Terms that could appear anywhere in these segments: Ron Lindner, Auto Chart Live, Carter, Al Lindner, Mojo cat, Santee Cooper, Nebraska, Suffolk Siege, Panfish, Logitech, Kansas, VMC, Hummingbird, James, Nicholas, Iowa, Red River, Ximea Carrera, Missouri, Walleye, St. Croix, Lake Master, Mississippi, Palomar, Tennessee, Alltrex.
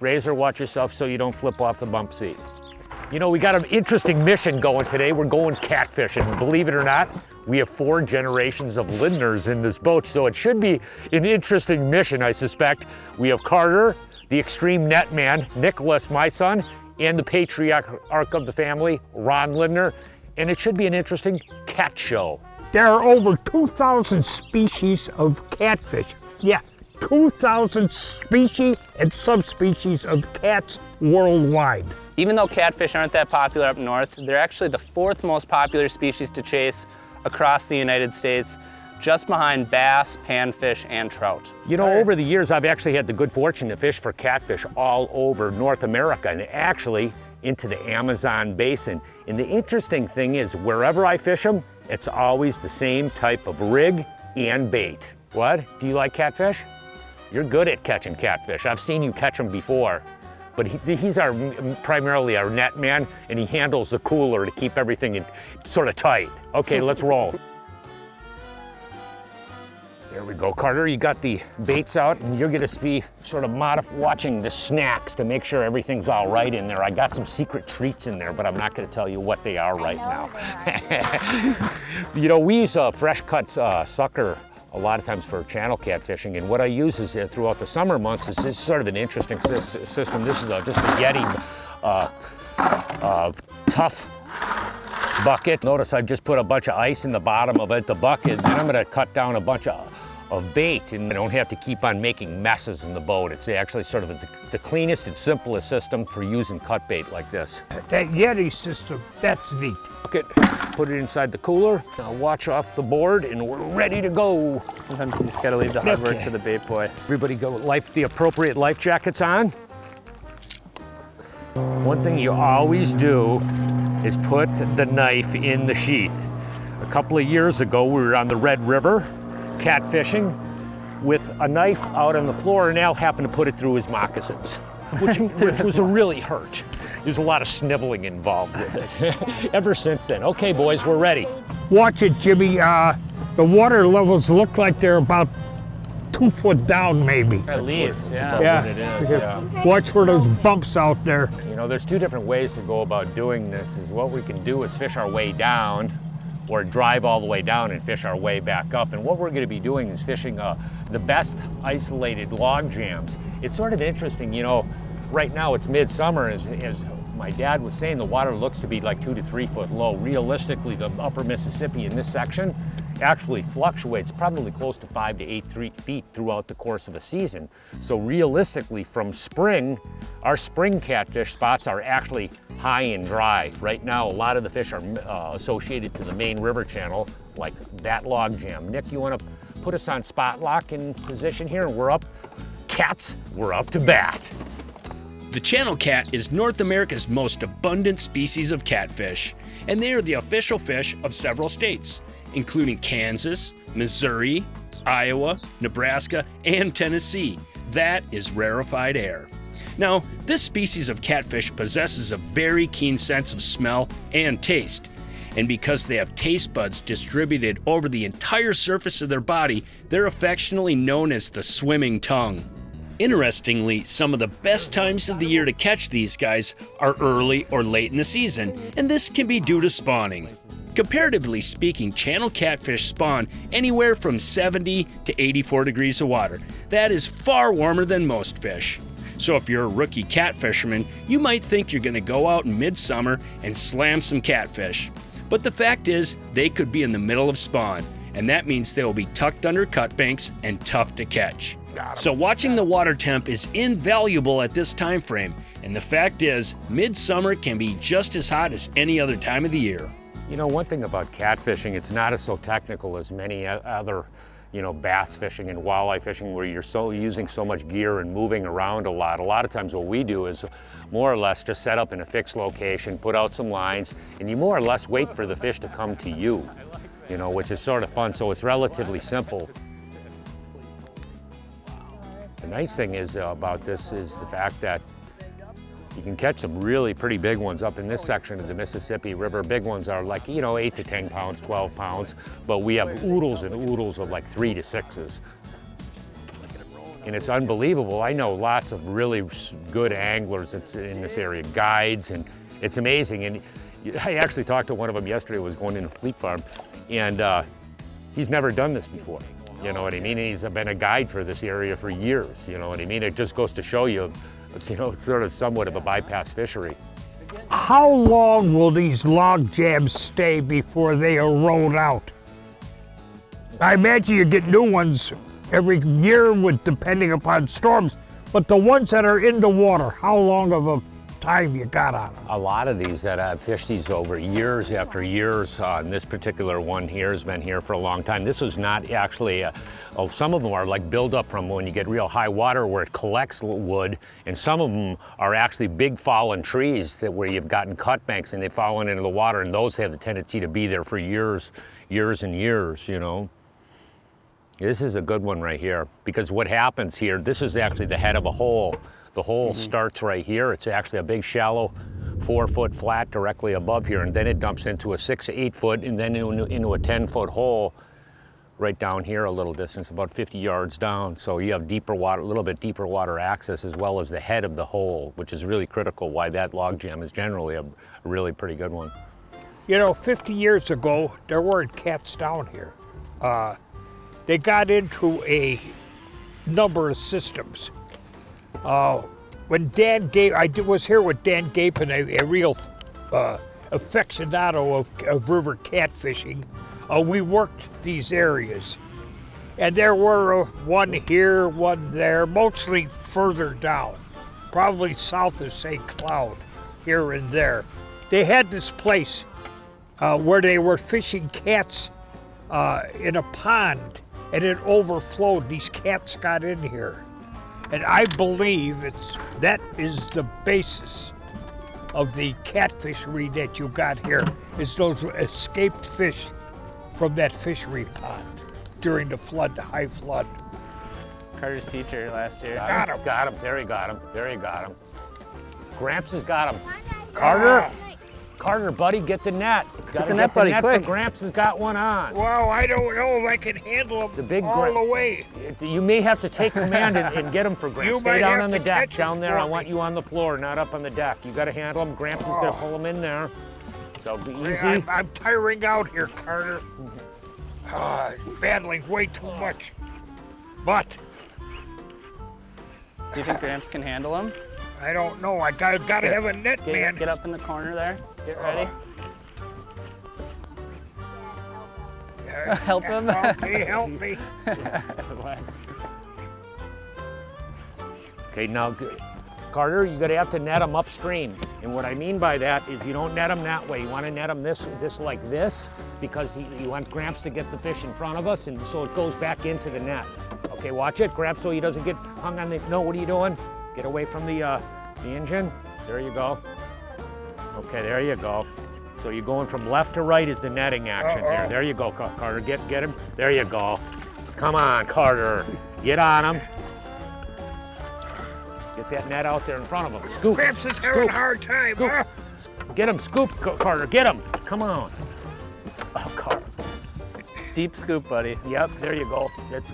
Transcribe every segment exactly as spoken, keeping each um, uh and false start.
Razor watch yourself so you don't flip off the bump seat. You know, we got an interesting mission going today. We're going catfishing. And believe it or not, we have four generations of Lindners in this boat, so it should be an interesting mission, I suspect. We have Carter, the extreme net man, Nicholas, my son, and the patriarch of the family, Ron Lindner, and it should be an interesting cat show. There are over two thousand species of catfish. Yeah, two thousand species and subspecies of cats worldwide. Even though catfish aren't that popular up north, they're actually the fourth most popular species to chase across the United States, just behind bass, panfish, and trout. You know, over the years, I've actually had the good fortune to fish for catfish all over North America, and actually into the Amazon basin. And the interesting thing is, wherever I fish them, it's always the same type of rig and bait. What? Do you like catfish? You're good at catching catfish. I've seen you catch them before. But he, he's our primarily our net man, and he handles the cooler to keep everything in, sort of tight. Okay, let's roll. There we go, Carter. You got the baits out, and you're gonna be sort of modif watching the snacks to make sure everything's all right in there. I got some secret treats in there, but I'm not gonna tell you what they are right now. You know, we use uh, fresh cut uh, sucker a lot of times for channel catfishing, and what I use is uh, throughout the summer months is this sort of an interesting system. This is uh, just a Yeti uh, uh, tough bucket. Notice I just put a bunch of ice in the bottom of it, the bucket, and I'm gonna cut down a bunch of of bait, and I don't have to keep on making messes in the boat. It's actually sort of a, the cleanest and simplest system for using cut bait like this. That Yeti system, that's neat. Bucket, put it inside the cooler, now watch off the board, and we're ready to go. Sometimes you just gotta leave the hard okay. work to the bait boy. Everybody go life, the appropriate life jackets on. One thing you always do is put the knife in the sheath. A couple of years ago, we were on the Red River, catfishing with a knife out on the floor, and Al happened to put it through his moccasins, which, which was a really hurt. There's a lot of sniveling involved with it. Ever since then. Okay, boys, we're ready. Watch it, Jimmy. Uh, the water levels look like they're about two foot down, maybe. At That's least, what, yeah. yeah. What it is, yeah. Watch for those bumps out there. You know, there's two different ways to go about doing this. Is what we can do is fish our way down, or drive all the way down and fish our way back up. And what we're gonna be doing is fishing uh, the best isolated log jams. It's sort of interesting, you know, right now it's midsummer, as, as my dad was saying, the water looks to be like two to three foot low. Realistically, the upper Mississippi in this section actually fluctuates probably close to five to eight three feet throughout the course of a season. So realistically, from spring, our spring catfish spots are actually high and dry. Right now, a lot of the fish are uh, associated to the main river channel, like that log jam. Nick, you wanna put us on spot lock in position here? We're up, cats, we're up to bat. The channel cat is North America's most abundant species of catfish, and they are the official fish of several states, including Kansas, Missouri, Iowa, Nebraska, and Tennessee. That is rarefied air. Now, this species of catfish possesses a very keen sense of smell and taste, and because they have taste buds distributed over the entire surface of their body, they're affectionately known as the swimming tongue. Interestingly, some of the best times of the year to catch these guys are early or late in the season, and this can be due to spawning. Comparatively speaking, channel catfish spawn anywhere from seventy to eighty-four degrees of water. That is far warmer than most fish. So if you're a rookie catfisherman, you might think you're gonna go out in midsummer and slam some catfish. But the fact is, they could be in the middle of spawn, and that means they will be tucked under cut banks and tough to catch. So watching the water temp is invaluable at this time frame, and the fact is, midsummer can be just as hot as any other time of the year. You know, one thing about catfishing, it's not as so technical as many other, you know, bass fishing and walleye fishing, where you're so using so much gear and moving around a lot. A lot of times what we do is more or less just set up in a fixed location, put out some lines, and you more or less wait for the fish to come to you, you know, which is sort of fun. So it's relatively simple. The nice thing is uh, about this is the fact that you can catch some really pretty big ones up in this section of the Mississippi River. Big ones are like, you know, eight to ten pounds, twelve pounds, but we have oodles and oodles of like three to sixes. and it's unbelievable. I know lots of really good anglers that's in this area, guides, and it's amazing. And I actually talked to one of them yesterday. I was going into Fleet Farm, and uh, he's never done this before. You know what I mean? And he's been a guide for this area for years. You know what I mean? It just goes to show you, you know, sort of somewhat of a bypass fishery. How long will these log jams stay before they are rolled out? I imagine you get new ones every year, with depending upon storms, but the ones that are in the water, how long of a time you got on them? A lot of these that I've fished these over years after years, uh, and this particular one here has been here for a long time. This was not actually, a, oh, some of them are like build up from when you get real high water where it collects wood, and some of them are actually big fallen trees that where you've gotten cut banks and they've fallen into the water, and those have the tendency to be there for years, years and years, you know. This is a good one right here, because what happens here, this is actually the head of a hole. The hole mm-hmm. starts right here. It's actually a big shallow four foot flat directly above here, and then it dumps into a six to eight foot and then into a ten foot hole right down here a little distance, about fifty yards down. So you have deeper water, a little bit deeper water access, as well as the head of the hole, which is really critical, why that log jam is generally a really pretty good one. You know, fifty years ago, there weren't cats down here. Uh, they got into a number of systems. Uh, when Dan Gapen, I did, was here with Dan Gapen, a, a real uh, aficionado of, of river catfishing. Uh, we worked these areas, and there were uh, one here, one there, mostly further down, probably south of Saint Cloud, here and there. They had this place uh, where they were fishing cats uh, in a pond, and it overflowed. These cats got in here. And I believe it's, that is the basis of the catfishery that you got here, is those escaped fish from that fishery pond during the flood, the high flood. Carter's teacher last year. Got him. Got him. There he got him. There he got him. Gramps has got him. Carter. Carter, buddy, get the net. Get the net, buddy, quick. Gramps has got one on. Wow, I don't know if I can handle him all the way. You may have to take command and, and get him for Gramps. You Stay down on the deck, down there. I want you on the floor, not up on the deck. You got to handle him. Gramps oh. is going to pull him in there. So be easy. I'm, I'm tiring out here, Carter. Uh, battling way too much. But. Do you think Gramps can handle him? I don't know. I gotta, gotta have a net, get, man. Get up in the corner there. Get ready. Uh, help him. Okay, help me. Okay, now, Carter, you're gonna have to net him upstream. And what I mean by that is you don't net him that way. You want to net him this, this like this, because he, you want Gramps to get the fish in front of us, and so it goes back into the net. Okay, watch it, Gramps, so he doesn't get hung on the. No, what are you doing? Get away from the, uh, the engine. There you go. Okay, there you go. So you're going from left to right is the netting action uh-oh. there. There you go, Carter, get, get him. There you go. Come on, Carter, get on him. Get that net out there in front of him. Scoop. Gramps is having a hard time. Scoop. Huh? Get him, scoop, Carter, get him. Come on. Oh, Carter. Deep scoop, buddy. Yep, there you go. That's.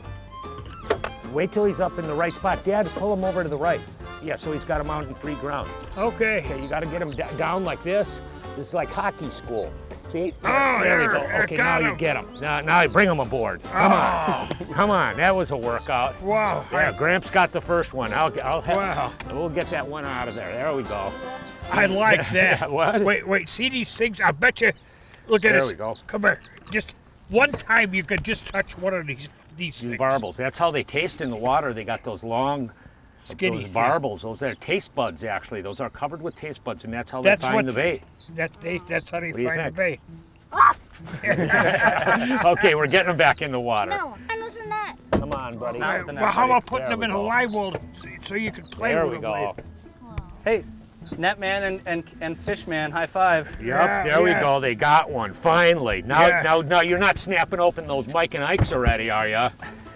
Wait till he's up in the right spot. Dad, pull him over to the right. Yeah, so he's got him out in free ground. Okay. Okay, you gotta get him down like this. This is like hockey school. See? Oh, there we go. Okay, now him. you get him. Now, now bring him aboard. Come oh. on. Come on, that was a workout. Wow. Yeah, Gramps got the first one. I'll, I'll have, wow. We'll get that one out of there. There we go. I like that. What? Wait, wait, see these things? I bet you, look at there us. There we go. Come here. Just one time you could just touch one of these. These, these barbels. That's how they taste in the water. They got those long, Skinny those thing. barbels. Those are taste buds, actually. Those are covered with taste buds, and that's how that's they find the bait. That they, that's how they what find the bait. Okay, we're getting them back in the water. No, I wasn't that. Come on, buddy. Right, well, how about putting there them in go. a live well so you can play there with them? There we go. Hey, net man and, and, and fish man, high five. Yep, yeah, there yeah. we go, they got one, finally. Now, yeah. now, now, you're not snapping open those Mike and Ikes already, are you?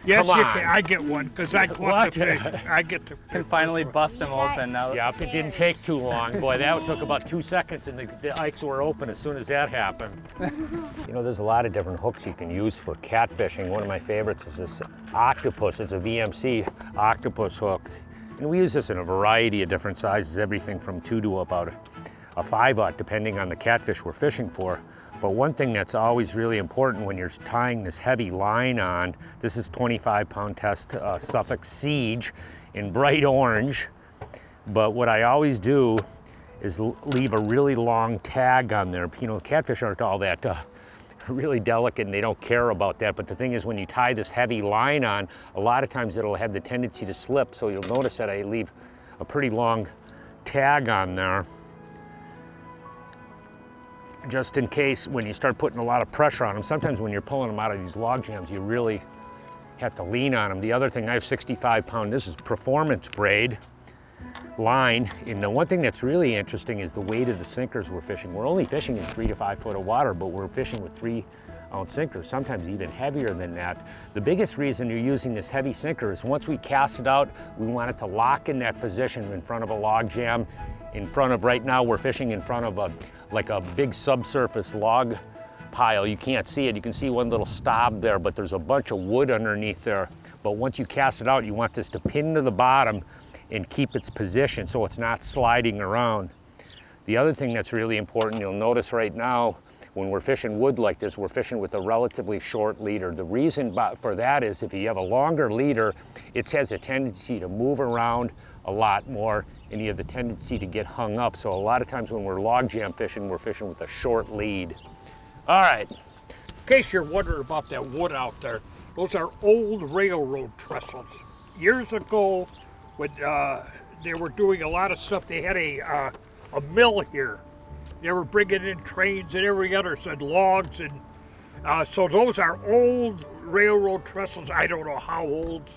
Yes, Come you on. can. I get one because I caught the fish. I get the fish. Can finally bust them yeah. open now. Yeah, it didn't take too long. Boy, that took about two seconds, and the, the ikes were open as soon as that happened. You know, there's a lot of different hooks you can use for catfishing. One of my favorites is this octopus. It's a V M C octopus hook, and we use this in a variety of different sizes, everything from two to about a five-aught, depending on the catfish we're fishing for. But one thing that's always really important when you're tying this heavy line on, this is twenty-five pound test uh, Suffolk Siege in bright orange. But what I always do is leave a really long tag on there. You know, catfish aren't all that uh, really delicate and they don't care about that. But the thing is, when you tie this heavy line on, a lot of times it'll have the tendency to slip. So you'll notice that I leave a pretty long tag on there, just in case when you start putting a lot of pressure on them. Sometimes when you're pulling them out of these log jams, you really have to lean on them. The other thing, I have sixty-five pound, this is performance braid line. And the one thing that's really interesting is the weight of the sinkers we're fishing. We're only fishing in three to five foot of water, but we're fishing with three ounce sinkers, sometimes even heavier than that. The biggest reason you're using this heavy sinker is once we cast it out, we want it to lock in that position in front of a log jam, in front of, right now we're fishing in front of a, like a big subsurface log pile. You can't see it. You can see one little stub there, but there's a bunch of wood underneath there. But once you cast it out, you want this to pin to the bottom and keep its position so it's not sliding around. The other thing that's really important, you'll notice right now, when we're fishing wood like this, we're fishing with a relatively short leader. The reason for that is if you have a longer leader, it has a tendency to move around a lot more, and you have the tendency to get hung up. So a lot of times when we're log jam fishing, we're fishing with a short lead. All right. In case you're wondering about that wood out there, those are old railroad trestles. Years ago, when uh, they were doing a lot of stuff, they had a, uh, a mill here. They were bringing in trains and every other, and logs, and uh, so those are old railroad trestles. I don't know how old,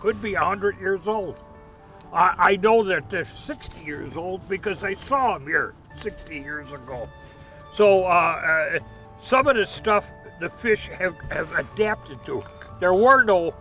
could be one hundred years old. I, I know that they're sixty years old because I saw them here sixty years ago. So uh, uh, some of the stuff the fish have, have adapted to. There were no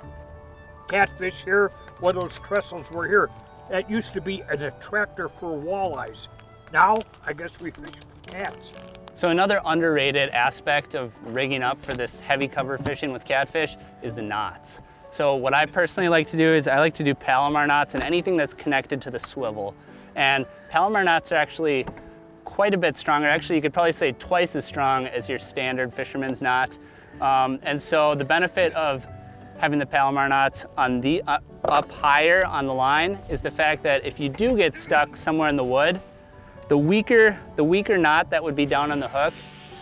catfish here when those trestles were here. That used to be an attractor for walleyes. Now, I guess we fish cats. So another underrated aspect of rigging up for this heavy cover fishing with catfish is the knots. So what I personally like to do is I like to do Palomar knots and anything that's connected to the swivel. And Palomar knots are actually quite a bit stronger. Actually, you could probably say twice as strong as your standard fisherman's knot. Um, and so the benefit of having the Palomar knots on the, uh, up higher on the line is the fact that if you do get stuck somewhere in the wood, The weaker, the weaker knot that would be down on the hook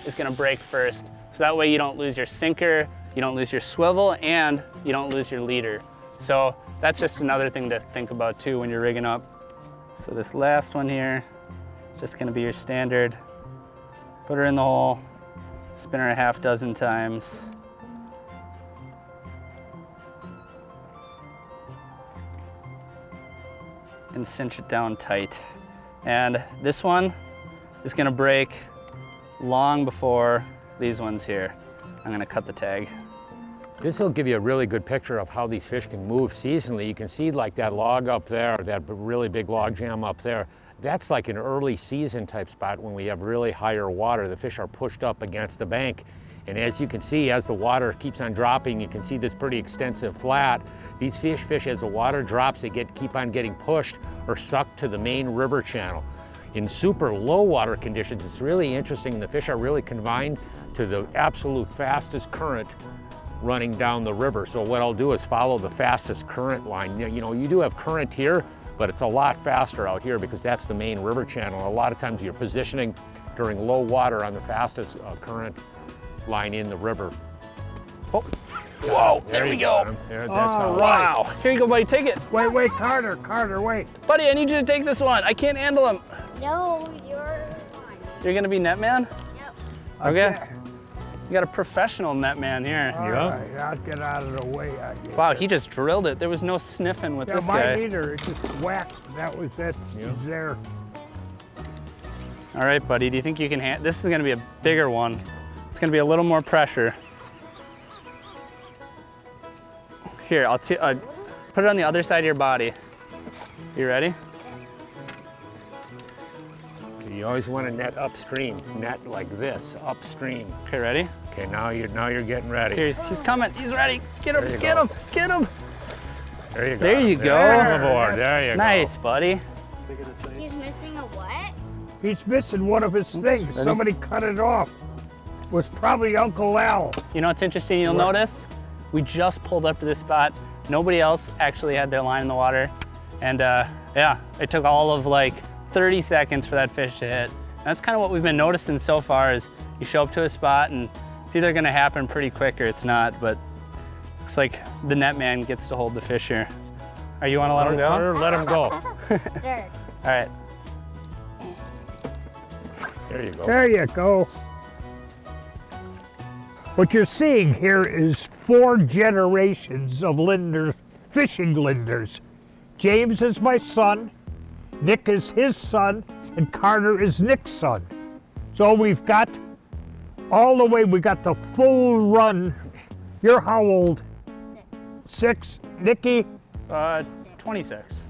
is gonna break first. So that way you don't lose your sinker, you don't lose your swivel, and you don't lose your leader. So that's just another thing to think about too when you're rigging up. So this last one here, just gonna be your standard. Put her in the hole, spin her a half dozen times. And cinch it down tight. And this one is gonna break long before these ones here. I'm gonna cut the tag. This will give you a really good picture of how these fish can move seasonally. You can see like that log up there, that really big log jam up there. That's like an early season type spot when we have really higher water. The fish are pushed up against the bank. And as you can see, as the water keeps on dropping, you can see this pretty extensive flat. These fish fish as the water drops, they get keep on getting pushed or sucked to the main river channel. In super low water conditions, it's really interesting. The fish are really confined to the absolute fastest current running down the river. So what I'll do is follow the fastest current line. You know, you do have current here, but it's a lot faster out here because that's the main river channel. A lot of times you're positioning during low water on the fastest uh, current line in the river. Oh. Whoa, there, there we go. There, that's oh, how wow. Right. Here you go, buddy, take it. Wait, wait, Carter, Carter, wait. Buddy, I need you to take this one. I can't handle him. No, you're fine. You're gonna be net man? Yep. Okay. okay. You got a professional net man here. All yeah. right, I'll get out of the way. I wow, he just drilled it. There was no sniffing with yeah, this guy. Yeah, mine either, it just whacked. That was it, yeah. He's there. All right, buddy, do you think you can handle? This is gonna be a bigger one. It's gonna be a little more pressure. Here, I'll t uh, put it on the other side of your body. You ready? You always want to net upstream. Net like this, upstream. Okay, ready? Okay, now you're now you're getting ready. Here, he's, he's coming. He's ready. Get him! Get him! Get him! There you go. There you go. There, there you nice, go. Nice, buddy. He's missing a what? He's missing one of his Oops, things. Ready? Somebody cut it off. It was probably Uncle Al. You know what's interesting? You'll what? notice we just pulled up to this spot. Nobody else actually had their line in the water, and uh, yeah, it took all of like thirty seconds for that fish to hit. And that's kind of what we've been noticing so far is you show up to a spot and it's either going to happen pretty quick or it's not, but looks like the net man gets to hold the fish here. Are you want to let him go? Or let him go. Sure. All right. There you go. There you go. What you're seeing here is four generations of Lindners, fishing Lindners. James is my son, Nick is his son, and Carter is Nick's son. So we've got all the way, we got the full run. You're how old? Six. Six. Nikki? Uh, twenty-six.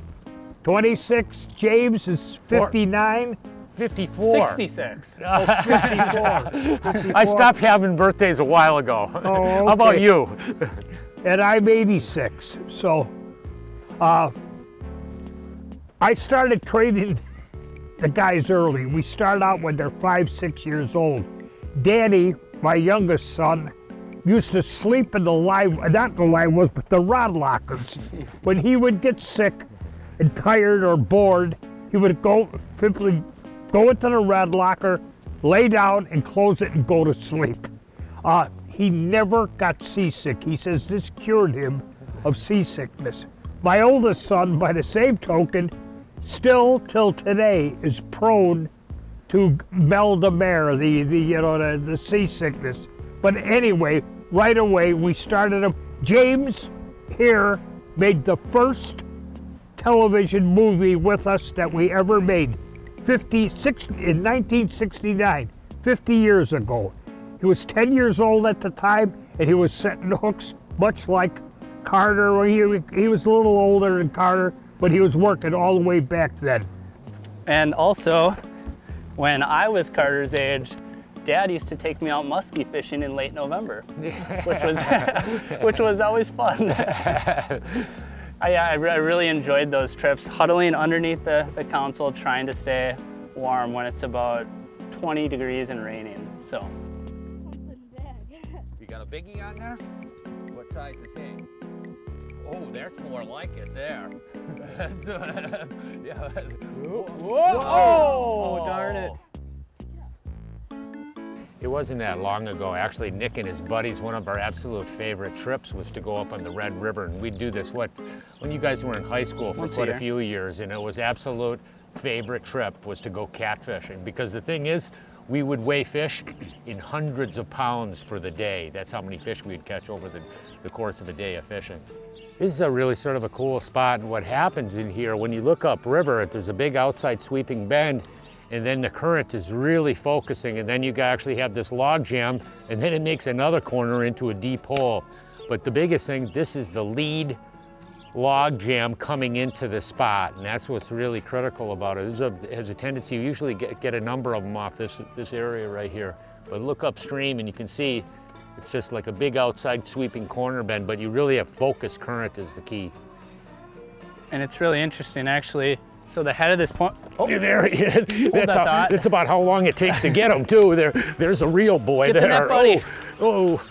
twenty-six. James is fifty-nine. Four. fifty-four. sixty-six. Oh, fifty-four. fifty-four. I stopped having birthdays a while ago. Oh, okay. How about you? And I'm eighty-six. So uh, I started training the guys early. We start out when they're five, six years old. Danny, my youngest son, used to sleep in the live, not the live was, but the rod lockers. When he would get sick and tired or bored, he would go simply go into the rod locker, lay down and close it and go to sleep. Uh, he never got seasick. He says this cured him of seasickness. My oldest son, by the same token, still till today is prone to mal de mer, the, the, you know, the, the seasickness. But anyway, right away we started him. James here made the first television movie with us that we ever made. fifty-six in nineteen sixty-nine, fifty years ago. He was ten years old at the time, and he was setting hooks, much like Carter. He, he was a little older than Carter, but he was working all the way back then. And also, when I was Carter's age, Dad used to take me out muskie fishing in late November, which was, which was always fun. I, I really enjoyed those trips, huddling underneath the, the console, trying to stay warm when it's about twenty degrees and raining, so. You got a biggie on there? What size is he? Oh, that's more like it there. Yeah. Whoa. Whoa. Oh, oh, darn it. It wasn't that long ago. Actually, Nick and his buddies, one of our absolute favorite trips was to go up on the Red River, and we'd do this, what, when you guys were in high school for Once quite a, a few years, and it was absolute favorite trip was to go catfishing, because the thing is, we would weigh fish in hundreds of pounds for the day. That's how many fish we'd catch over the, the course of a day of fishing. This is a really sort of a cool spot, and what happens in here, when you look upriver, there's a big outside sweeping bend, and then the current is really focusing, and then you actually have this log jam, and then it makes another corner into a deep hole. But the biggest thing, this is the lead log jam coming into the spot, and that's what's really critical about it. This is a, it has a tendency, you usually get, get a number of them off this, this area right here. But look upstream and you can see it's just like a big outside sweeping corner bend, but you really have focused current is the key. And it's really interesting actually. So the head of this point, oh, you're there. that's, how, that's about how long it takes to get them too. There, there's a real boy get there. The net, buddy. Oh, oh,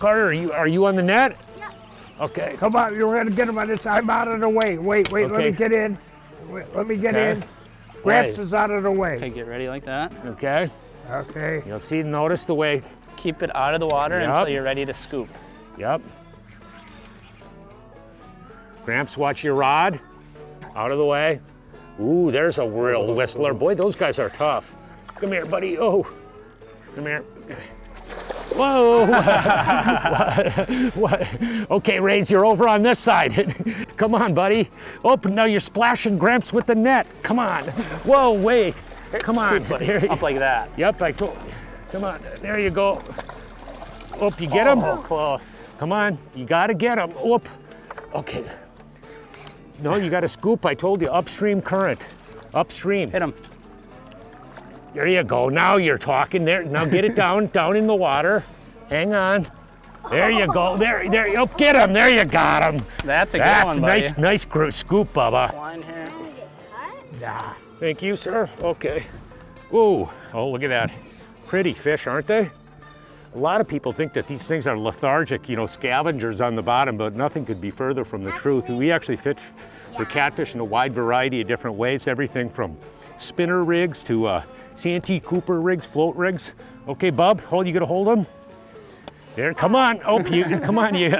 Carter, are you are you on the net? Yeah. Okay. Come on, you're gonna get him on this. I'm out of the way. Wait, wait, okay. Let me get in. Wait, let me get okay. in. Gramps is out of the way. Okay, get ready like that. Okay. Okay. You'll see. Notice the way. Keep it out of the water yep. until you're ready to scoop. Yep. Gramps, watch your rod. Out of the way. Ooh, there's a real whistler. Boy, those guys are tough. Come here, buddy. Oh, come here. Whoa. What? Okay, Rays, you're over on this side. Come on, buddy. Oh, now you're splashing Gramps with the net. Come on. Whoa, wait. Come on, buddy. Up like that. Yep, I told you. Come on. There you go. Oop, you get him? Oh, close. Come on, you gotta get him. Oop. Okay. No, you gotta scoop, I told you, upstream current. Upstream. Hit him. There you go, now you're talking. There. Now get it down, down in the water. Hang on. There you go, there, there, oh, get him, there you got him. That's a good That's one, nice, buddy. Nice group, scoop, Bubba. Line here. Nah. Thank you, sir, okay. Whoa, oh, look at that. Pretty fish, aren't they? A lot of people think that these things are lethargic, you know, scavengers on the bottom, but nothing could be further from the truth. We actually fish for catfish in a wide variety of different ways, everything from spinner rigs to uh, Santee Cooper rigs, float rigs. Okay, Bub, hold, you gonna hold them? There, come on, oh, you, come on, you,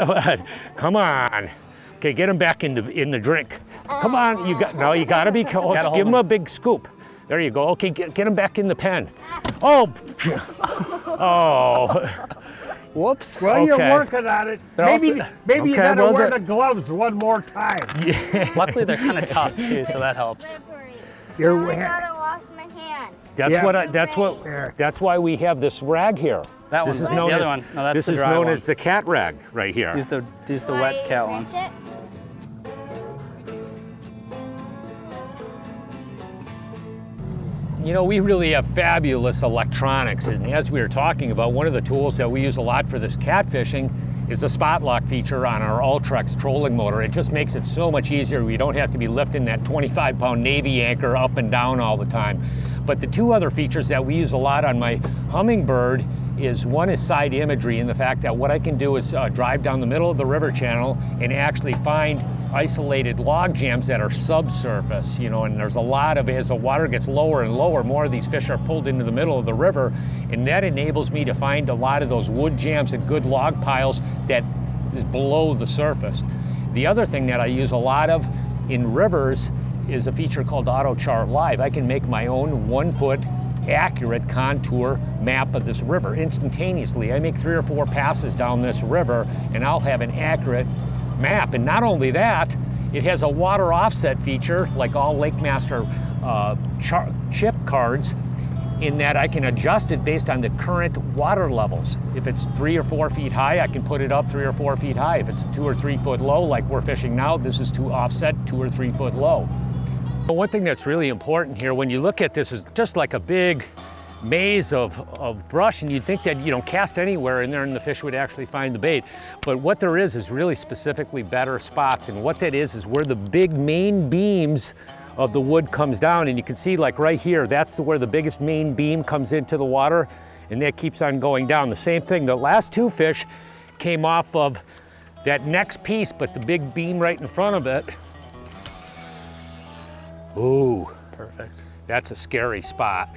come on. Okay, get him back in the, in the drink. Come on, you got, no, you gotta be, oh, gotta give him, him a big scoop. There you go, okay, get, get him back in the pen. Oh, oh. Whoops, well, okay. You're working on it. They're maybe also, maybe okay, you gotta well, wear the gloves one more time. Yeah. Luckily, they're kind of tough too, so that helps. You're, oh, I thought I lost my hand. That's yeah. what I, that's what, that's why we have this rag here. That this one, is known the other as, one. No, that's this the dry is known one. as the cat rag right here. He's the, he's the wet cat one. It? You know, we really have fabulous electronics, and as we were talking about, one of the tools that we use a lot for this catfishing is the spot lock feature on our Alltrex trolling motor. It just makes it so much easier. We don't have to be lifting that twenty-five pound Navy anchor up and down all the time. But the two other features that we use a lot on my Hummingbird is one is side imagery, and the fact that what I can do is uh, drive down the middle of the river channel and actually find isolated log jams that are subsurface, you know, and there's a lot of, as the water gets lower and lower, more of these fish are pulled into the middle of the river, and that enables me to find a lot of those wood jams and good log piles that is below the surface. The other thing that I use a lot of in rivers is a feature called Auto Chart Live. I can make my own one foot accurate contour map of this river instantaneously. I make three or four passes down this river and I'll have an accurate map. And not only that, it has a water offset feature like all Lake Master uh, chip cards, in that I can adjust it based on the current water levels. If it's three or four feet high, I can put it up three or four feet high. If it's two or three foot low, like we're fishing now, this is to offset two or three foot low. One thing that's really important here, when you look at this, is just like a big maze of, of brush, and you'd think that, you know, cast anywhere in there and the fish would actually find the bait. But what there is is really specifically better spots, and what that is is where the big main beams of the wood comes down, and you can see like right here, that's where the biggest main beam comes into the water, and that keeps on going down. The same thing, the last two fish came off of that next piece, but the big beam right in front of it. Ooh. Perfect. That's a scary spot.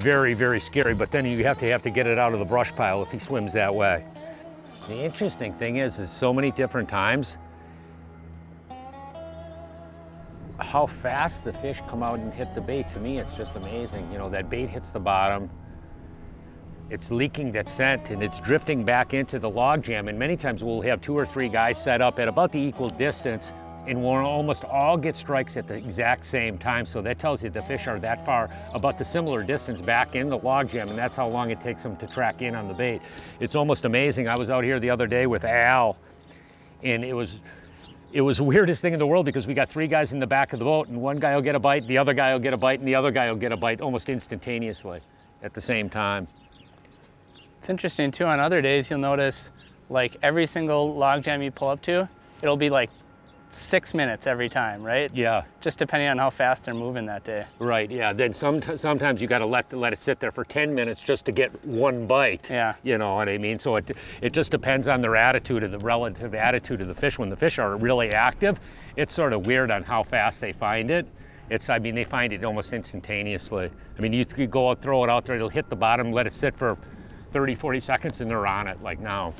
Very, very scary, but then you have to have to get it out of the brush pile if he swims that way. The interesting thing is, is so many different times, how fast the fish come out and hit the bait. To me, it's just amazing. You know, that bait hits the bottom, it's leaking that scent, and it's drifting back into the log jam. And many times we'll have two or three guys set up at about the equal distance, and we'll almost all get strikes at the exact same time. So that tells you the fish are that far, about the similar distance back in the log jam, and that's how long it takes them to track in on the bait. It's almost amazing. I was out here the other day with Al, and it was, it was the weirdest thing in the world, because we got three guys in the back of the boat, and one guy will get a bite, the other guy will get a bite, and the other guy will get a bite almost instantaneously at the same time. It's interesting too, on other days you'll notice like every single log jam you pull up to, it'll be like six minutes every time, right? Yeah. Just depending on how fast they're moving that day. Right, yeah. Then some, sometimes you got to let let it sit there for ten minutes just to get one bite. Yeah. You know what I mean? So it, it just depends on their attitude, of the relative attitude of the fish. When the fish are really active, it's sort of weird on how fast they find it. It's, I mean, they find it almost instantaneously. I mean, you could go out, throw it out there, it'll hit the bottom, let it sit for thirty, forty seconds, and they're on it like now.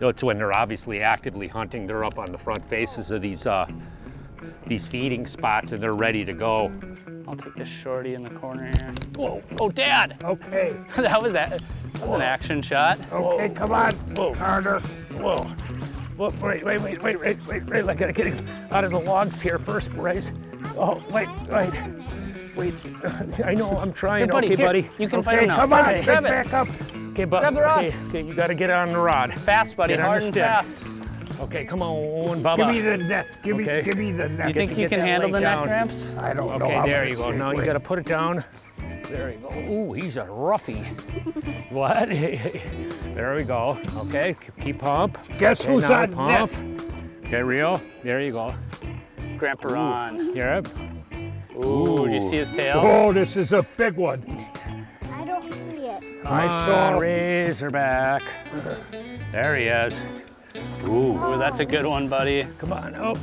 It's when they're obviously actively hunting. They're up on the front faces of these uh, these feeding spots, and they're ready to go. I'll take this shorty in the corner here. Whoa! Oh, Dad! Okay. That was that. That was an action shot. Okay, whoa. Come on, whoa. Carter. Whoa! Whoa! Wait! Wait! Wait! Wait! Wait! Wait! Wait! I gotta get it out of the logs here first, Bryce. Oh! Wait! Wait! Wait! I know. I'm trying. Hey, buddy, okay, here, buddy. You can okay, fight now. Come on! Get back up. Okay, but grab the rod. Okay, okay, you gotta get on the rod. Fast, buddy. Get hard and fast. Okay, come on, Bubba. Give me the net. Give okay. me, give me the net. You think you can handle the down. Neck ramps? I don't okay, know. Okay, there you go. Now you gotta put it down. There you go. Ooh, he's a roughie. What? There we go. Okay, keep pump. Guess okay, who's on pump? Net? Okay, reel. There you go. Grandpa Ron. Yep. Ooh, Ooh, do you see his tail? Oh, this is a big one. I don't see it. I saw Razorback. There he is. Ooh. Ooh, that's a good one, buddy. Come on, oh.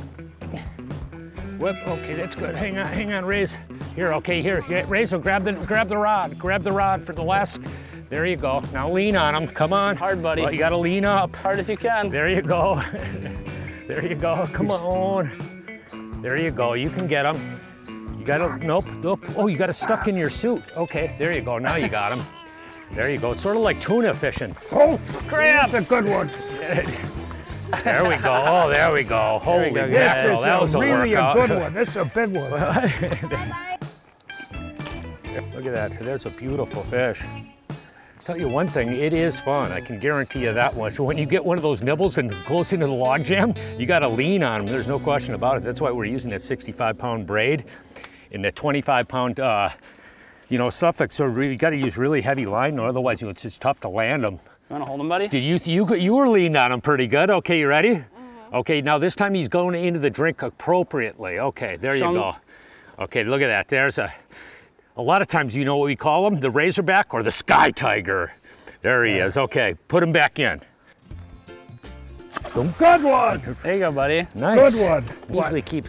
Whip, okay, that's good. Hang on, hang on, Raze. Here, okay, here, Raze will grab the, grab the rod. Grab the rod for the last, there you go. Now lean on him, come on. Hard, buddy. Well, you gotta lean up. Hard as you can. There you go. There you go, come on. There you go, you can get him. You gotta, nope, nope. Oh, you got it stuck in your suit. Okay, there you go, now you got him. There you go, it's sort of like tuna fishing. Oh, crap! That's a good one. There we go, oh, there we go. Holy cow, that was a really workout. A good one, that's a big one. Look at that, there's a beautiful fish. I'll tell you one thing, it is fun, I can guarantee you that much. When you get one of those nibbles and close into the log jam, you gotta lean on them, there's no question about it. That's why we're using that sixty-five pound braid and the twenty-five pound, uh, you know, Suffolk, so you gotta use really heavy line, or otherwise it's just tough to land them. You wanna hold him, buddy? Did you, you, you were leaned on him pretty good. Okay, you ready? Mm-hmm. Okay, now this time he's going into the drink appropriately. Okay, there Some... you go. Okay, look at that. There's a, a lot of times you know what we call him? The Razorback or the Sky Tiger. There he yeah. is, okay. Put him back in. Good one! There you go, buddy. Nice. Good one. Usually what? Keeps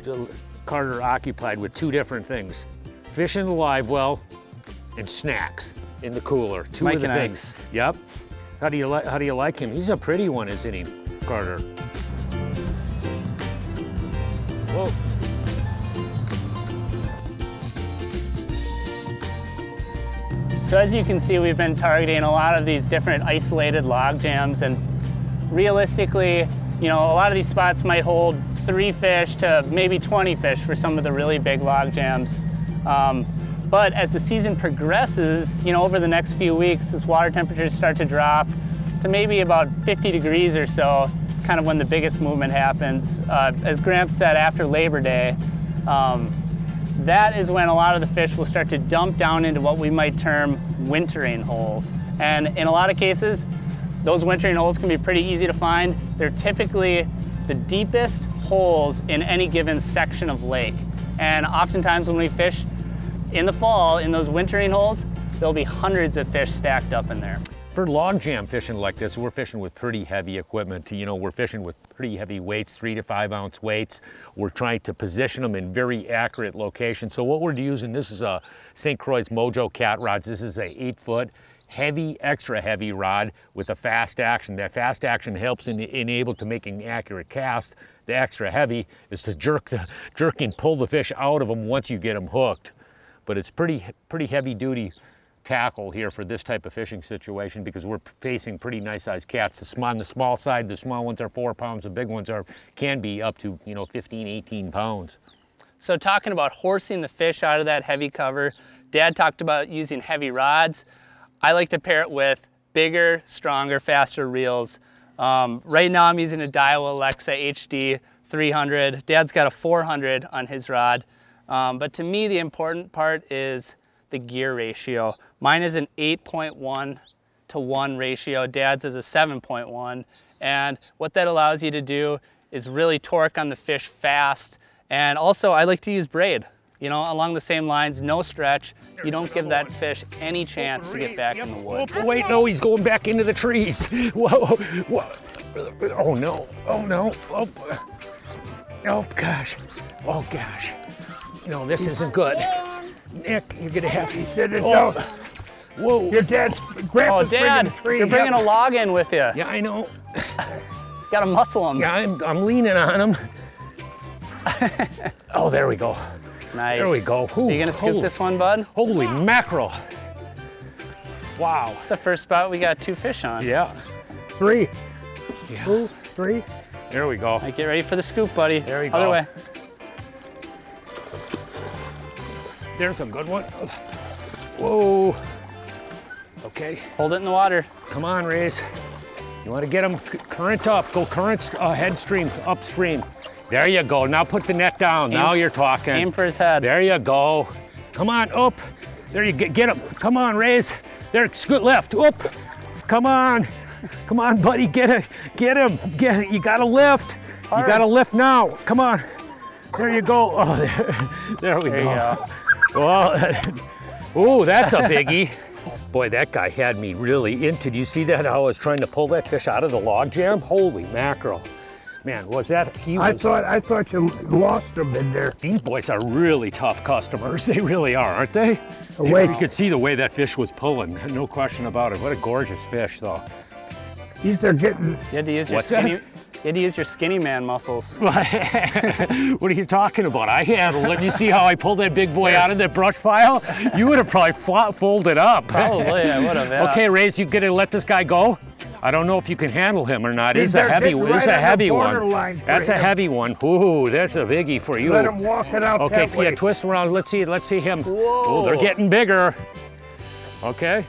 Carter occupied with two different things. Fish in the live well and snacks in the cooler. Two Mike of the and things. I. Yep. How do you like? How do you like him? He's a pretty one, isn't he, Carter? Whoa! So as you can see, we've been targeting a lot of these different isolated log jams, and realistically, you know, a lot of these spots might hold three fish to maybe twenty fish for some of the really big log jams. Um, But as the season progresses, you know, over the next few weeks, as water temperatures start to drop to maybe about fifty degrees or so, it's kind of when the biggest movement happens. Uh, as Gramps said, after Labor Day, um, that is when a lot of the fish will start to dump down into what we might term wintering holes. And in a lot of cases, those wintering holes can be pretty easy to find. They're typically the deepest holes in any given section of lake. And oftentimes when we fish, in the fall, in those wintering holes, there'll be hundreds of fish stacked up in there. For log jam fishing like this, we're fishing with pretty heavy equipment. You know, we're fishing with pretty heavy weights, three to five ounce weights. We're trying to position them in very accurate locations. So what we're using, this is a Saint Croix Mojo Cat rods. This is a eight foot heavy, extra heavy rod with a fast action. That fast action helps in enable to make an accurate cast. The extra heavy is to jerk, the, jerk and pull the fish out of them once you get them hooked. But it's pretty, pretty heavy duty tackle here for this type of fishing situation because we're facing pretty nice sized cats. The small, on the small side, the small ones are four pounds, the big ones are can be up to, you know, fifteen, eighteen pounds. So talking about horsing the fish out of that heavy cover, Dad talked about using heavy rods. I like to pair it with bigger, stronger, faster reels. Um, right now I'm using a Daiwa Alexa H D three hundred. Dad's got a four hundred on his rod. Um, but to me, the important part is the gear ratio. Mine is an eight point one to one ratio. Dad's is a seven point one. And what that allows you to do is really torque on the fish fast. And also, I like to use braid. You know, along the same lines, no stretch. You don't give that fish any chance to get back in the wood. Wait, no, he's going back into the trees. Whoa, whoa. Oh, no. Oh, no. Oh, oh gosh. Oh, gosh. No, this isn't good. Nick, you're gonna have to sit it down. Whoa. Your dad's grandpa's oh, Dad, bringing a tree. You're bringing yep. a log in with you. Yeah, I know. Gotta muscle him. Yeah, I'm, I'm leaning on him. Oh, there we go. Nice. There we go. Ooh, are you gonna scoop holy, this one, bud? Holy mackerel. Wow. It's the first spot we got two fish on. Yeah. Three. Yeah. Two, three. There we go. Right, get ready for the scoop, buddy. There we go. Other way. There's a good one. Whoa. Okay. Hold it in the water. Come on, Rays. You want to get them current up. Go current uh, headstream, upstream. There you go. Now put the net down. Aim, now you're talking. Aim for his head. There you go. Come on, up. There you go. Get him. Come on, Rays. There, scoot left. Up. Come on. Come on, buddy. Get it. Get him. Get it. You got to lift. All you right. got to lift now. Come on. There you go. Oh, there, there we there go. You go. Well, ooh, that's a biggie. Boy, that guy had me really into. Do you see that? How I was trying to pull that fish out of the log jam. Holy mackerel. Man, was that he was, I thought I thought you lost them in there. These boys are really tough customers. They really are, aren't they? Awake. You could see the way that fish was pulling. No question about it. What a gorgeous fish, though. These are getting. You had to use your What's skinny. That? You had to use your skinny man muscles. What are you talking about? I handled it. You see how I pulled that big boy out of that brush pile? You would have probably flat folded up. Probably, I would have. Yeah. Okay, Rays, you gonna let this guy go? I don't know if you can handle him or not. He's a heavy, right a heavy one. That's him. a heavy one. Ooh, that's a biggie for you. Let him walk it out. Okay, that yeah, way. twist around. Let's see. Let's see him. Whoa. Oh, they're getting bigger. Okay.